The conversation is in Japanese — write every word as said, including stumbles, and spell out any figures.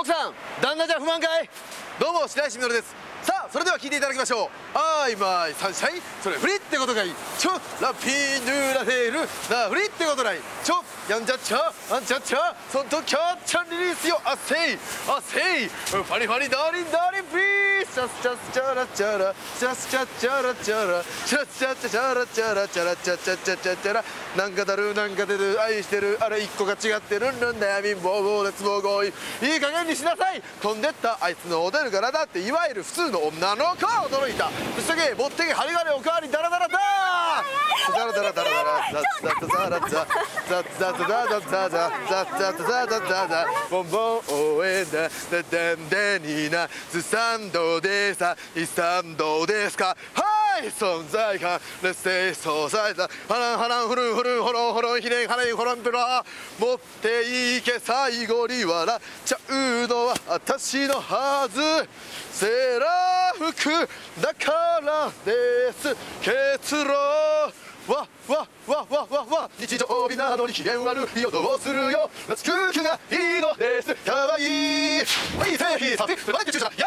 奥さん、旦那じゃ不満かい？どうも、白石実です。さあ、それでは聞いていただきましょう。アイマイサンシャイン、それフリってことかい。ちょラピーヌーラテールなフリってことない。ちょやんじゃっちゃあんちゃっちゃそんとキャッチャンリリースよ。あっせいあっせいファリファリダーリンダーリンピース。チャスチャスチャラチャラチャスチャチャラチャラチャスチャチャラチャラチャラチャチャチャチャチャラ。なんかだるなんか出る愛してるあれ一個が違ってるんるんだよ。貧乏暴烈暴行いい加減にしなさい。飛んでったあいつのホテルからだっていわゆる普通の女の子は驚いた。そしてけぼってけ針金おかわりダラダラダーダラダラダラダラザッザラザザザザザザザザザザザザボンボン応援だダダンデニーナスサンドでさイサンドですか。はい存在感レッセイ素材だハランハランフルンフルンホロンホロンヒレンハレンホロンプロ持っていけ最後に笑っちゃうのは私のはずセラフクだからです結論わわわわわわ日曜日なのに機嫌悪いよどうするよ懐く気がいいのですかわいいはい正義させて毎日中止だ